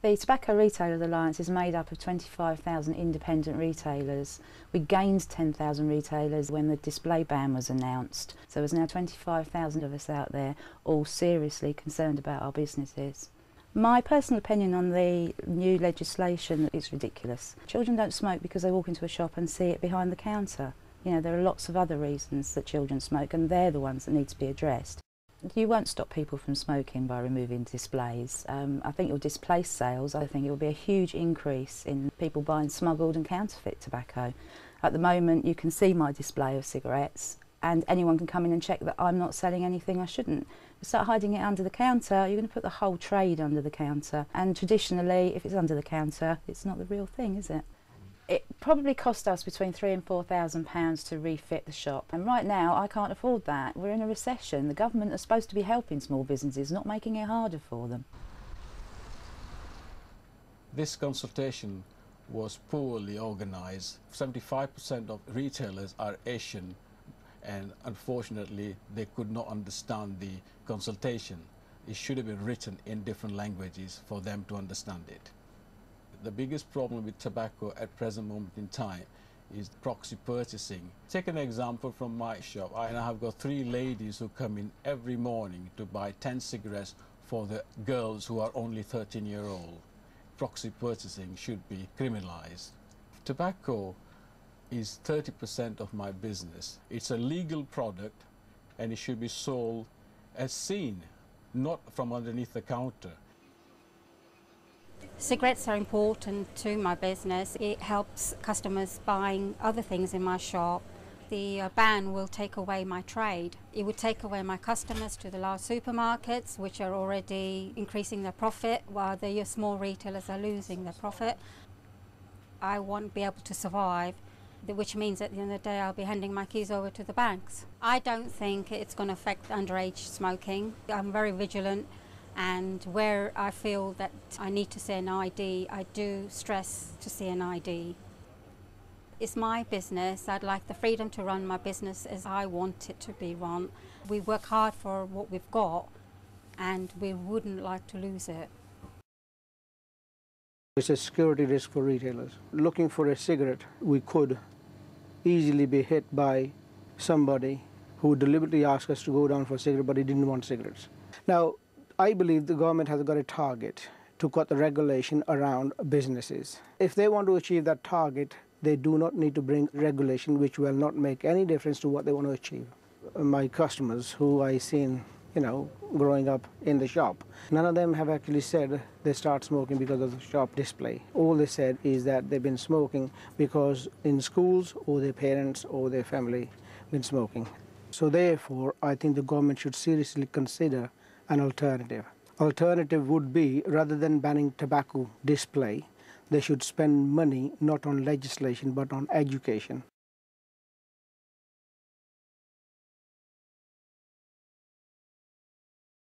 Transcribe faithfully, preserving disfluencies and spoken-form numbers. The Tobacco Retailers Alliance is made up of twenty-five thousand independent retailers. We gained ten thousand retailers when the display ban was announced, so there's now twenty-five thousand of us out there, all seriously concerned about our businesses. My personal opinion on the new legislation is ridiculous. Children don't smoke because they walk into a shop and see it behind the counter. You know, there are lots of other reasons that children smoke, and they're the ones that need to be addressed. You won't stop people from smoking by removing displays. Um, I think you'll displace sales. I think it will be a huge increase in people buying smuggled and counterfeit tobacco. At the moment you can see my display of cigarettes and anyone can come in and check that I'm not selling anything I shouldn't. If you start hiding it under the counter, you're going to put the whole trade under the counter, and traditionally if it's under the counter it's not the real thing, is it? It probably cost us between three and four thousand pounds to refit the shop, and right now I can't afford that. We're in a recession. The government are supposed to be helping small businesses, not making it harder for them. This consultation was poorly organised. seventy-five percent of retailers are Asian, and unfortunately they could not understand the consultation. It should have been written in different languages for them to understand it. The biggest problem with tobacco at present moment in time is proxy purchasing. Take an example from my shop. I have got three ladies who come in every morning to buy ten cigarettes for the girls who are only thirteen year old. Proxy purchasing should be criminalized. Tobacco is thirty percent of my business. It's a legal product and it should be sold as seen, not from underneath the counter. Cigarettes are important to my business. It helps customers buying other things in my shop. The uh, ban will take away my trade. It would take away my customers to the large supermarkets, which are already increasing their profit, while the small retailers are losing their profit. I won't be able to survive, which means at the end of the day I'll be handing my keys over to the banks. I don't think it's going to affect underage smoking. I'm very vigilant. And where I feel that I need to see an I D, I do stress to see an I D. It's my business. I'd like the freedom to run my business as I want it to be run. We work hard for what we've got and we wouldn't like to lose it. It's a security risk for retailers. Looking for a cigarette, we could easily be hit by somebody who deliberately asked us to go down for a cigarette, but he didn't want cigarettes. Now, I believe the government has got a target to cut the regulation around businesses. If they want to achieve that target, they do not need to bring regulation which will not make any difference to what they want to achieve. My customers who I seen, you know, growing up in the shop, none of them have actually said they start smoking because of the shop display. All they said is that they've been smoking because in schools or their parents or their family been smoking. So therefore, I think the government should seriously consider an alternative. Alternative would be, rather than banning tobacco display, they should spend money not on legislation but on education.